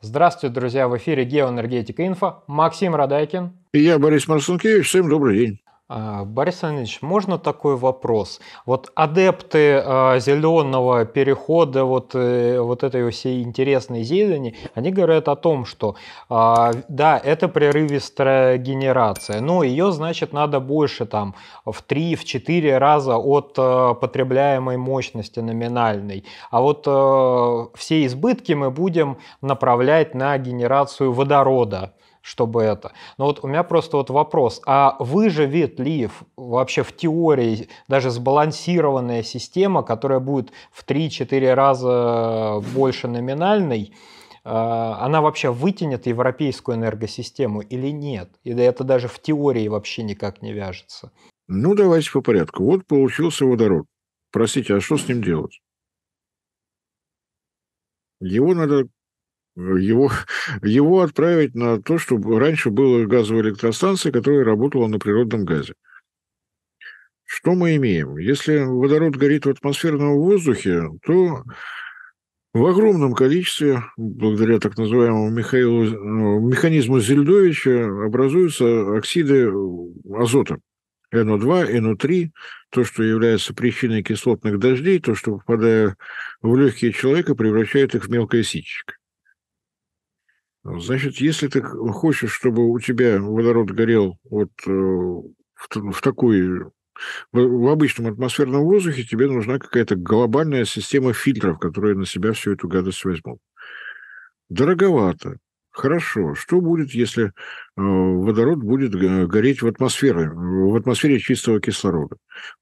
Здравствуйте, друзья, в эфире Геоэнергетика Инфо, Максим Радайкин. И я, Борис Марцинкевич, всем добрый день. Борис Александрович, можно такой вопрос? Вот адепты зеленого перехода, вот этой всей интересной зелени, они говорят о том, что да, это прерывистая генерация, но ее, значит, надо больше там в 3-4 раза от потребляемой мощности номинальной. А вот все избытки мы будем направлять на генерацию водорода. Чтобы это. Но вот у меня просто вот вопрос, а выживет ли вообще в теории даже сбалансированная система, которая будет в 3-4 раза больше номинальной, она вообще вытянет европейскую энергосистему или нет? Или это даже в теории вообще никак не вяжется? Ну, давайте по порядку. Вот получился водород. Простите, а что с ним делать? Его отправить на то, что раньше была газовая электростанция, которая работала на природном газе. Что мы имеем? Если водород горит в атмосферном воздухе, то в огромном количестве, благодаря так называемому механизму Зельдовича, образуются оксиды азота. NO2, NO3, то, что является причиной кислотных дождей, то, что, попадая в легкие человека, превращает их в мелкое ситечко. Значит, если ты хочешь, чтобы у тебя водород горел вот в обычном атмосферном воздухе, тебе нужна какая-то глобальная система фильтров, которые на себя всю эту гадость возьмут. Дороговато. Хорошо. Что будет, если водород будет гореть в атмосфере чистого кислорода?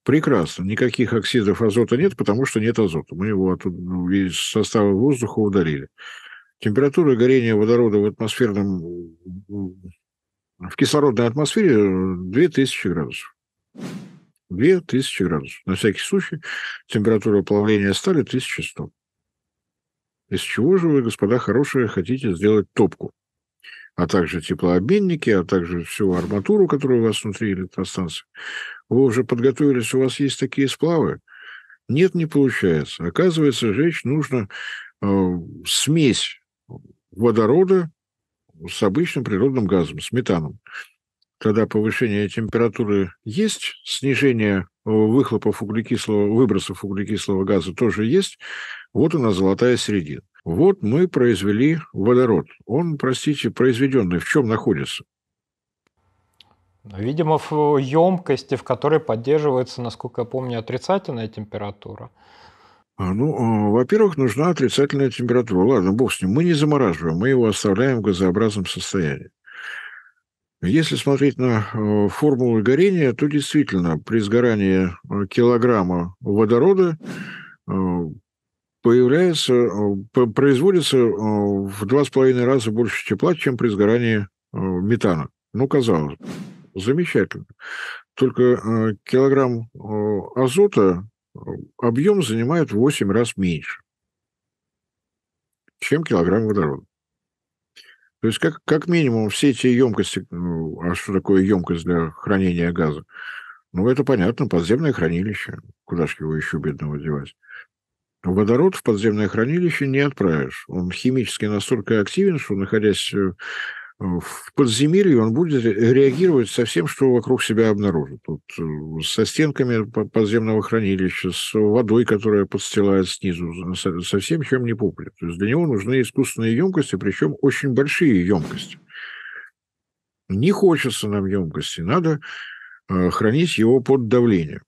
Прекрасно. Никаких оксидов азота нет, потому что нет азота. Мы его из состава воздуха удалили. Температура горения водорода в кислородной атмосфере 2000 градусов. 2000 градусов. На всякий случай температура плавления стали 1100. Из чего же вы, господа хорошие, хотите сделать топку? А также теплообменники, а также всю арматуру, которая у вас внутри электростанции. Вы уже подготовились, у вас есть такие сплавы? Нет, не получается. Оказывается, жечь нужно смесь водорода с обычным природным газом, с метаном. Тогда повышение температуры есть, снижение выхлопов выбросов углекислого газа тоже есть. Вот она, золотая середина. Вот мы произвели водород. Он, простите, произведенный в чем находится? Видимо, в емкости, в которой поддерживается, насколько я помню, отрицательная температура. Ну, во-первых, нужна отрицательная температура. Ладно, бог с ним. Мы не замораживаем, мы его оставляем в газообразном состоянии. Если смотреть на формулы горения, то действительно при сгорании килограмма водорода производится в 2,5 раза больше тепла, чем при сгорании метана. Ну, казалось бы. Замечательно. Только килограмм азота объем занимает в 8 раз меньше, чем килограмм водорода. То есть, как минимум, все эти емкости... А что такое емкость для хранения газа? Ну, это понятно, подземное хранилище. Куда же его еще, бедного, девать? Водород в подземное хранилище не отправишь. Он химически настолько активен, что, находясь в подземелье, он будет реагировать со всем, что вокруг себя обнаружит. Вот, со стенками подземного хранилища, с водой, которая подстилает снизу, со всем, чем не попадет. То есть для него нужны искусственные емкости, причем очень большие емкости. Не хочется нам емкости, надо хранить его под давлением.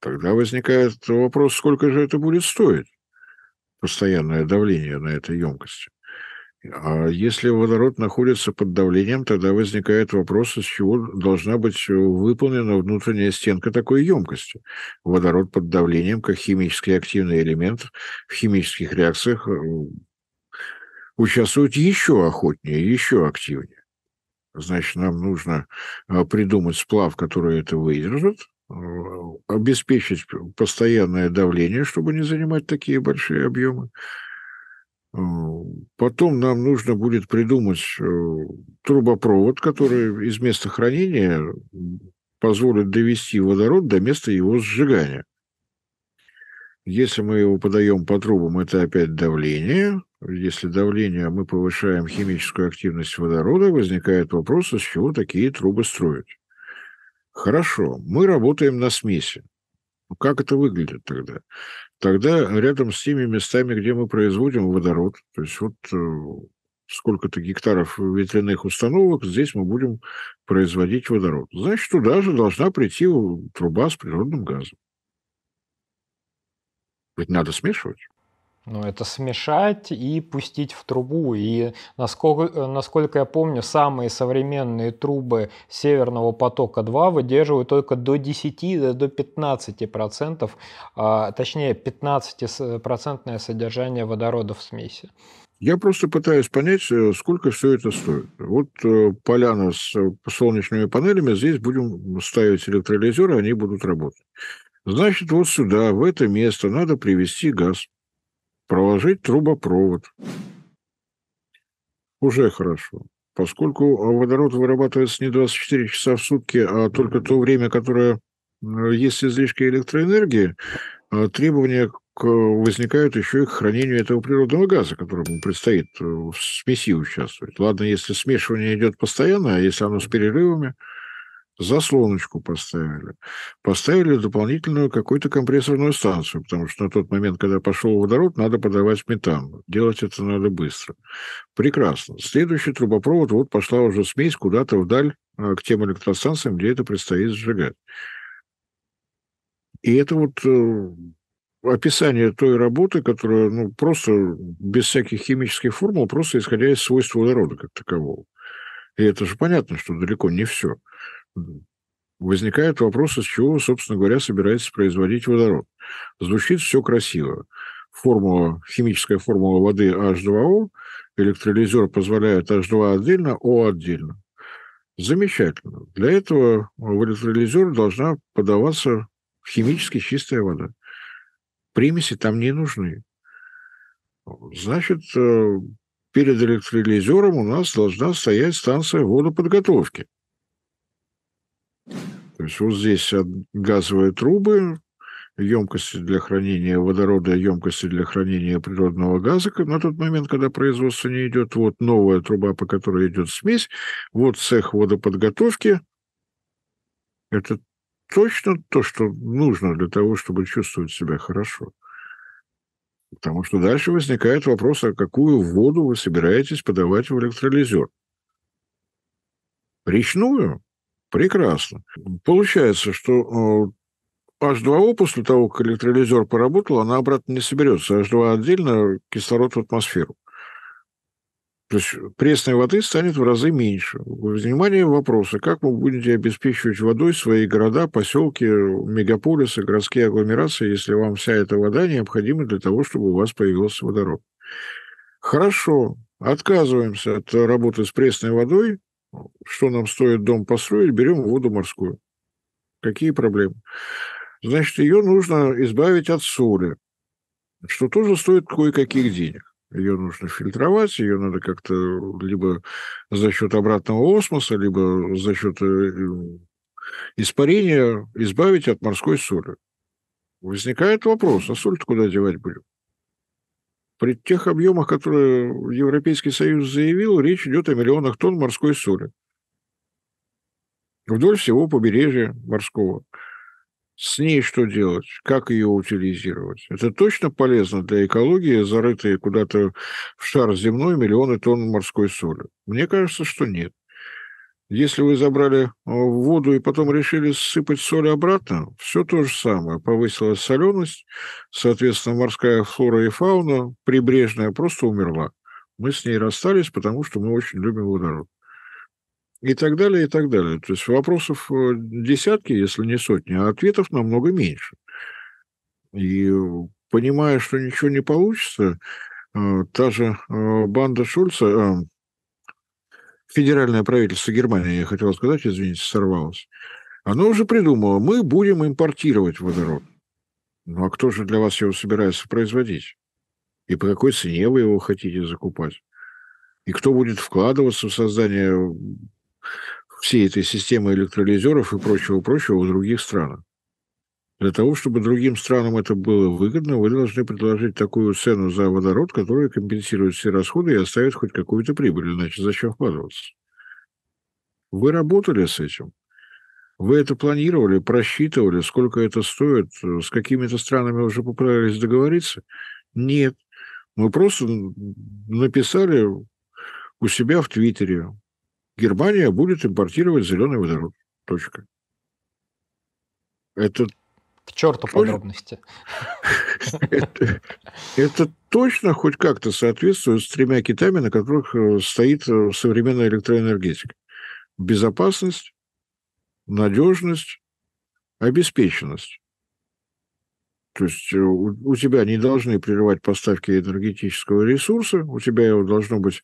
Тогда возникает вопрос, сколько же это будет стоить, постоянное давление на этой емкости. А если водород находится под давлением, тогда возникает вопрос, из чего должна быть выполнена внутренняя стенка такой емкости. Водород под давлением, как химически активный элемент, в химических реакциях участвует еще охотнее, еще активнее. Значит, нам нужно придумать сплав, который это выдержит, обеспечить постоянное давление, чтобы не занимать такие большие объемы. Потом нам нужно будет придумать трубопровод, который из места хранения позволит довести водород до места его сжигания. Если мы его подаем по трубам, это опять давление. Если давление, мы повышаем химическую активность водорода, возникает вопрос, из чего такие трубы строить. Хорошо, мы работаем на смеси. Как это выглядит тогда? Тогда рядом с теми местами, где мы производим водород, то есть вот сколько-то гектаров ветряных установок, здесь мы будем производить водород. Значит, туда же должна прийти труба с природным газом. Ведь надо смешивать. Ну, это смешать и пустить в трубу. И, насколько я помню, самые современные трубы Северного потока-2 выдерживают только до 10-15%, точнее, 15% содержание водорода в смеси. Я просто пытаюсь понять, сколько все это стоит. Вот поляна с солнечными панелями, здесь будем ставить электролизеры, они будут работать. Значит, вот сюда, в это место, надо привезти газ. Проложить трубопровод. Уже хорошо. Поскольку водород вырабатывается не 24 часа в сутки, а только то время, которое есть излишки электроэнергии, требования возникают еще и к хранению этого природного газа, которому предстоит в смеси участвовать. Ладно, если смешивание идет постоянно, а если оно с перерывами, заслоночку поставили. Поставили дополнительную какую-то компрессорную станцию, потому что на тот момент, когда пошел водород, надо подавать метан. Делать это надо быстро. Прекрасно. Следующий трубопровод, вот пошла уже смесь куда-то вдаль к тем электростанциям, где это предстоит сжигать. И это вот описание той работы, которая просто без всяких химических формул, просто исходя из свойств водорода как такового. И это же понятно, что далеко не все. Возникает вопрос, из чего, собственно говоря, собирается производить водород. Звучит все красиво. Формула, химическая формула воды H2O, электролизер позволяет H2 отдельно, O отдельно. Замечательно. Для этого в электролизер должна подаваться химически чистая вода. Примеси там не нужны. Значит, перед электролизером у нас должна стоять станция водоподготовки. То есть вот здесь газовые трубы, емкости для хранения водорода, емкости для хранения природного газа. На тот момент, когда производство не идет, вот новая труба, по которой идет смесь, вот цех водоподготовки. Это точно то, что нужно для того, чтобы чувствовать себя хорошо. Потому что дальше возникает вопрос, а какую воду вы собираетесь подавать в электролизер? Речную? Прекрасно. Получается, что H2O после того, как электролизер поработал, она обратно не соберется. H2 отдельно, кислород в атмосферу. То есть пресной воды станет в разы меньше. Внимание вопроса, как вы будете обеспечивать водой свои города, поселки, мегаполисы, городские агломерации, если вам вся эта вода необходима для того, чтобы у вас появился водород. Хорошо, отказываемся от работы с пресной водой. Что нам стоит дом построить, берем воду морскую. Какие проблемы? Значит, ее нужно избавить от соли, что тоже стоит кое-каких денег. Ее нужно фильтровать, ее надо как-то либо за счет обратного осмоса, либо за счет испарения избавить от морской соли. Возникает вопрос, а соль-то куда девать будем? При тех объемах, которые Европейский Союз заявил, речь идет о миллионах тонн морской соли. Вдоль всего побережья морского. С ней что делать? Как ее утилизировать? Это точно полезно для экологии, зарытые куда-то в шар земной миллионы тонн морской соли? Мне кажется, что нет. Если вы забрали воду и потом решили сыпать соль обратно, все то же самое. Повысилась соленость, соответственно, морская флора и фауна прибрежная просто умерла. Мы с ней расстались, потому что мы очень любим водород. И так далее, и так далее. То есть вопросов десятки, если не сотни, а ответов намного меньше. И понимая, что ничего не получится, та же банда Шульца... Федеральное правительство Германии, я хотел сказать, извините, сорвалось. Оно уже придумало, мы будем импортировать водород. Ну а кто же для вас его собирается производить? И по какой цене вы его хотите закупать? И кто будет вкладываться в создание всей этой системы электролизеров и прочего-прочего в других странах? Для того, чтобы другим странам это было выгодно, вы должны предложить такую цену за водород, которая компенсирует все расходы и оставит хоть какую-то прибыль, иначе зачем вкладываться? Вы работали с этим? Вы это планировали, просчитывали, сколько это стоит? С какими-то странами уже попытались договориться? Нет. Мы просто написали у себя в Твиттере: Германия будет импортировать зеленый водород. Точка. Это... К черту подробности. Это точно хоть как-то соответствует с тремя китами, на которых стоит современная электроэнергетика. Безопасность, надежность, обеспеченность. То есть у тебя не должны прерывать поставки энергетического ресурса, у тебя его должно быть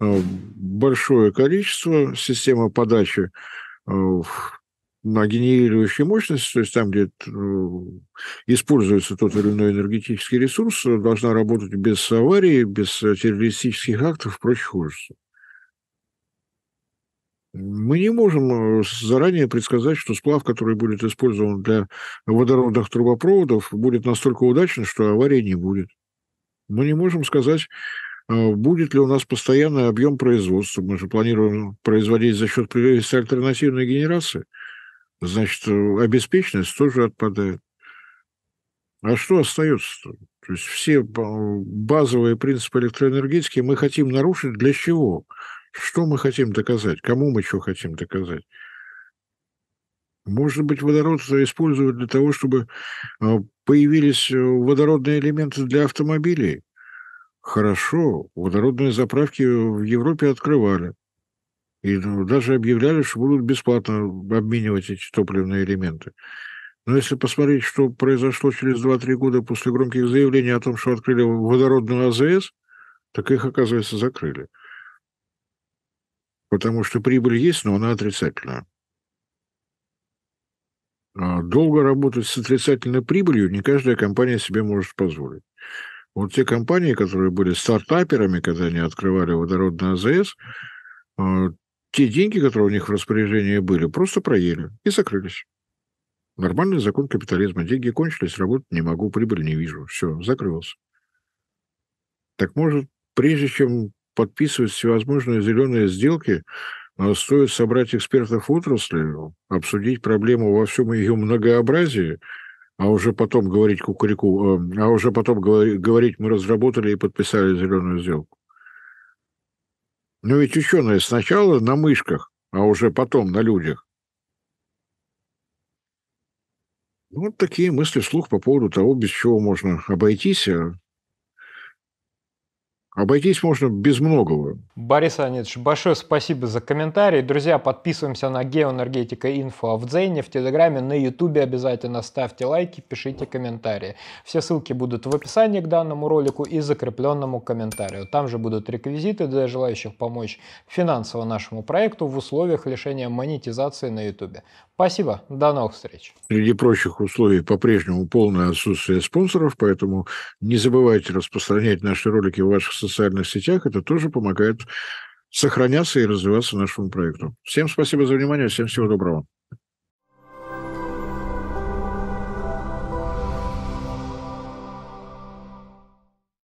большое количество, система подачи на генерирующую мощность, то есть там, где используется тот или иной энергетический ресурс, должна работать без аварий, без террористических актов и прочих ужасов. Мы не можем заранее предсказать, что сплав, который будет использован для водородных трубопроводов, будет настолько удачен, что аварии не будет. Мы не можем сказать, будет ли у нас постоянный объем производства. Мы же планируем производить за счет альтернативной генерации. Значит, обеспеченность тоже отпадает. А что остается-то? То есть все базовые принципы электроэнергетики мы хотим нарушить для чего? Что мы хотим доказать? Кому мы что хотим доказать? Может быть, водород используют для того, чтобы появились водородные элементы для автомобилей? Хорошо, водородные заправки в Европе открывали. И даже объявляли, что будут бесплатно обменивать эти топливные элементы. Но если посмотреть, что произошло через 2-3 года после громких заявлений о том, что открыли водородную АЗС, так их, оказывается, закрыли. Потому что прибыль есть, но она отрицательная. Долго работать с отрицательной прибылью не каждая компания себе может позволить. Вот те компании, которые были стартаперами, когда они открывали водородную АЗС, те деньги, которые у них в распоряжении были, просто проели и закрылись. Нормальный закон капитализма. Деньги кончились, работать не могу, прибыль не вижу. Все, закрылся. Так может, прежде чем подписывать всевозможные зеленые сделки, стоит собрать экспертов отрасли, обсудить проблему во всем ее многообразии, а уже потом говорить кукурику, а уже потом говорить, мы разработали и подписали зеленую сделку. Но ведь ученые сначала на мышках, а уже потом на людях. Вот такие мысли вслух по поводу того, без чего можно обойтись. Обойтись можно без многого. Борис Леонидович, большое спасибо за комментарий. Друзья, подписываемся на Геоэнергетика Инфо в Дзене, в Телеграме, на Ютубе обязательно ставьте лайки, пишите комментарии. Все ссылки будут в описании к данному ролику и закрепленному комментарию. Там же будут реквизиты для желающих помочь финансово нашему проекту в условиях лишения монетизации на Ютубе. Спасибо, до новых встреч. Среди прочих условий по-прежнему полное отсутствие спонсоров, поэтому не забывайте распространять наши ролики в ваших социальных сетях. Это тоже помогает сохраняться и развиваться нашему проекту. Всем спасибо за внимание, всем всего доброго.